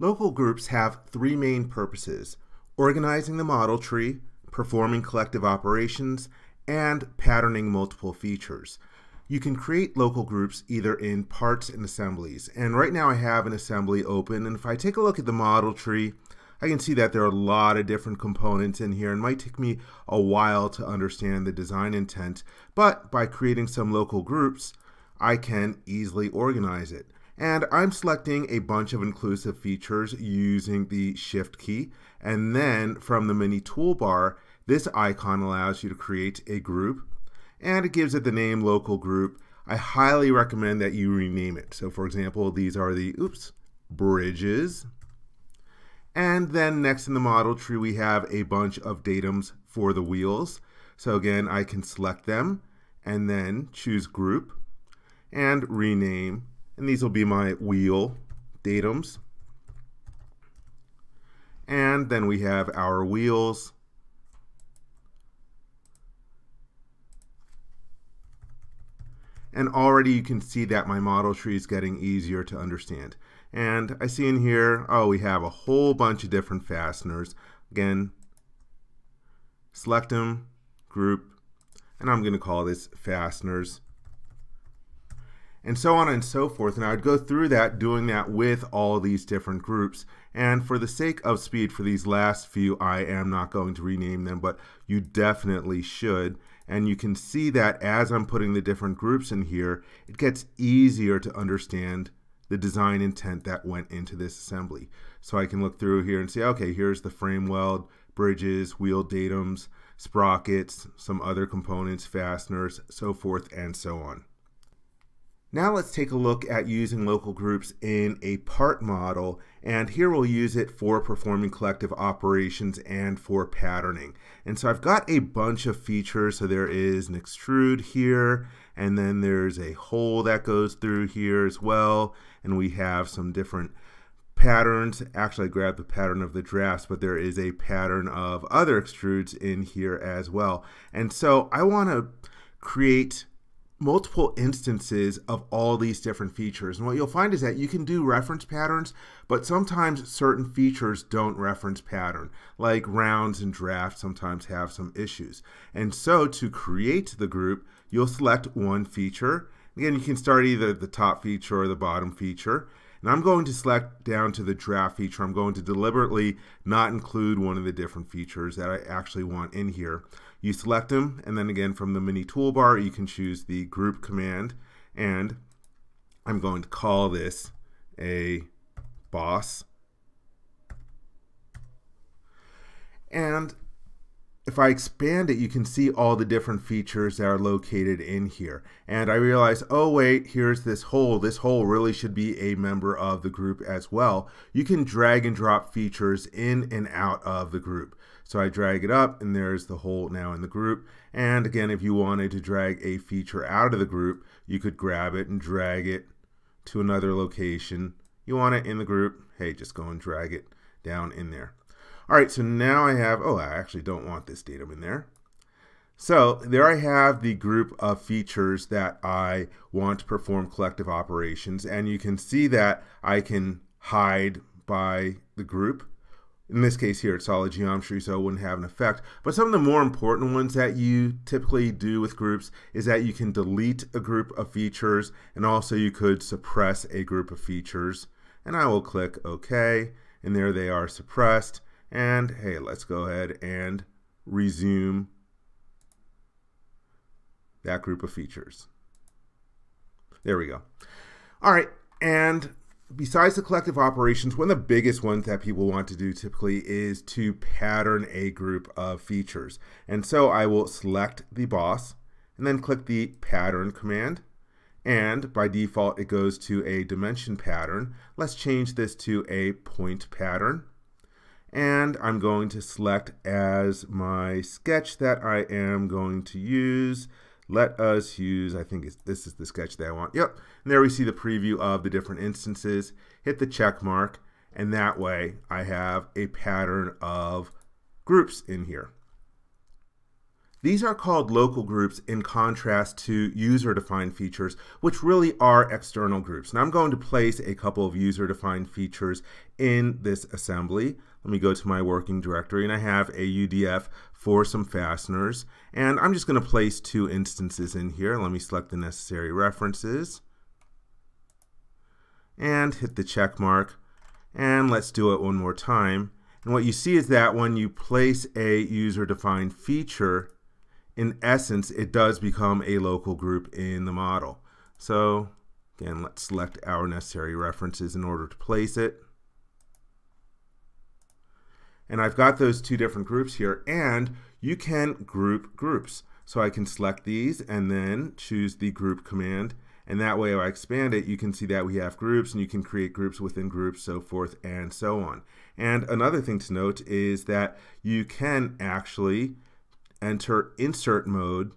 Local groups have three main purposes: organizing the model tree, performing collective operations, and patterning multiple features. You can create local groups either in parts and assemblies. And right now I have an assembly open, and if I take a look at the model tree, I can see that there are a lot of different components in here. It might take me a while to understand the design intent, but by creating some local groups, I can easily organize it. And I'm selecting a bunch of inclusive features using the Shift key. And then from the mini toolbar, this icon allows you to create a group, and it gives it the name local group. I highly recommend that you rename it. So for example, these are the, bridges. And then next in the model tree, we have a bunch of datums for the wheels. So again, I can select them and then choose group and rename. And these will be my wheel datums. And then we have our wheels. And already you can see that my model tree is getting easier to understand. And I see in here, oh, we have a whole bunch of different fasteners. Again, select them, group, and I'm going to call this fasteners, and so on and so forth. And I would go through that, doing that with all these different groups. And for the sake of speed for these last few, I am not going to rename them, but you definitely should. And you can see that as I'm putting the different groups in here, it gets easier to understand the design intent that went into this assembly. So I can look through here and see, okay, here's the frame weld, bridges, wheel datums, sprockets, some other components, fasteners, so forth and so on. Now let's take a look at using local groups in a part model, and here we'll use it for performing collective operations and for patterning. And so I've got a bunch of features. So there is an extrude here, and then there's a hole that goes through here as well, and we have some different patterns. Actually, I grabbed the pattern of the drafts, but there is a pattern of other extrudes in here as well. And so I want to create multiple instances of all these different features. And what you'll find is that you can do reference patterns, but sometimes certain features don't reference pattern, like rounds and drafts sometimes have some issues. And so to create the group, you'll select one feature. Again, you can start either the top feature or the bottom feature. And I'm going to select down to the draft feature. I'm going to deliberately not include one of the different features that I actually want in here. You select them, and then again from the mini toolbar, you can choose the group command, and I'm going to call this a boss. And if I expand it, you can see all the different features that are located in here. And I realize, oh wait, here's this hole. This hole really should be a member of the group as well. You can drag and drop features in and out of the group. So I drag it up, and there's the hole now in the group. And again, if you wanted to drag a feature out of the group, you could grab it and drag it to another location. You want it in the group, hey, just go and drag it down in there. All right, so now I have, oh, I actually don't want this datum in there. So there I have the group of features that I want to perform collective operations, and you can see that I can hide by the group. In this case here, it's solid geometry, so it wouldn't have an effect. But some of the more important ones that you typically do with groups is that you can delete a group of features, and also you could suppress a group of features. And I will click OK, and there they are suppressed. And hey, let's go ahead and resume that group of features. There we go. All right, and besides the collective operations, one of the biggest ones that people want to do typically is to pattern a group of features. And so I will select the boss and then click the pattern command. And by default, it goes to a dimension pattern. Let's change this to a point pattern. And I'm going to select as my sketch that I am going to use. Let us use, I think this is the sketch that I want. Yep, and there we see the preview of the different instances. Hit the check mark, and that way I have a pattern of groups in here. These are called local groups in contrast to user-defined features, which really are external groups. Now I'm going to place a couple of user-defined features in this assembly. Let me go to my working directory, and I have a UDF for some fasteners. And I'm just going to place two instances in here. Let me select the necessary references and hit the check mark. And let's do it one more time. And what you see is that when you place a user-defined feature, in essence, it does become a local group in the model. So again, let's select our necessary references in order to place it. And I've got those two different groups here, and you can group groups. So I can select these and then choose the group command. And that way, if I expand it, you can see that we have groups, and you can create groups within groups, so forth and so on. And another thing to note is that you can actually enter insert mode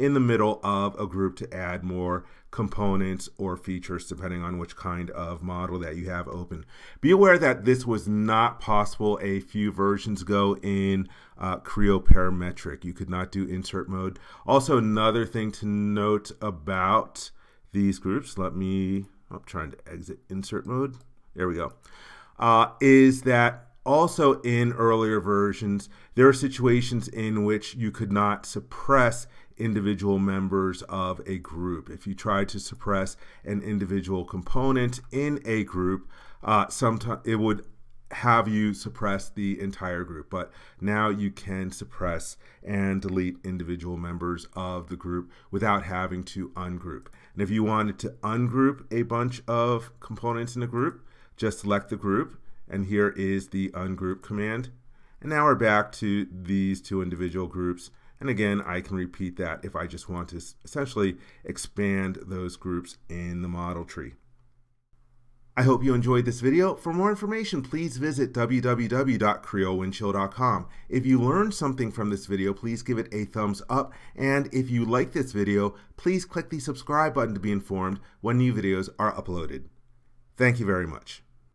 in the middle of a group to add more components or features depending on which kind of model that you have open. Be aware that this was not possible a few versions ago in Creo Parametric. You could not do insert mode. Also, another thing to note about these groups, I'm trying to exit insert mode, there we go, is that also in earlier versions, there are situations in which you could not suppress individual members of a group. If you try to suppress an individual component in a group, sometimes it would have you suppress the entire group, but now you can suppress and delete individual members of the group without having to ungroup. And if you wanted to ungroup a bunch of components in a group, just select the group, and here is the ungroup command. And now we're back to these two individual groups. And again, I can repeat that if I just want to essentially expand those groups in the model tree. I hope you enjoyed this video. For more information, please visit www.creowindchill.com. If you learned something from this video, please give it a thumbs up. And if you like this video, please click the subscribe button to be informed when new videos are uploaded. Thank you very much.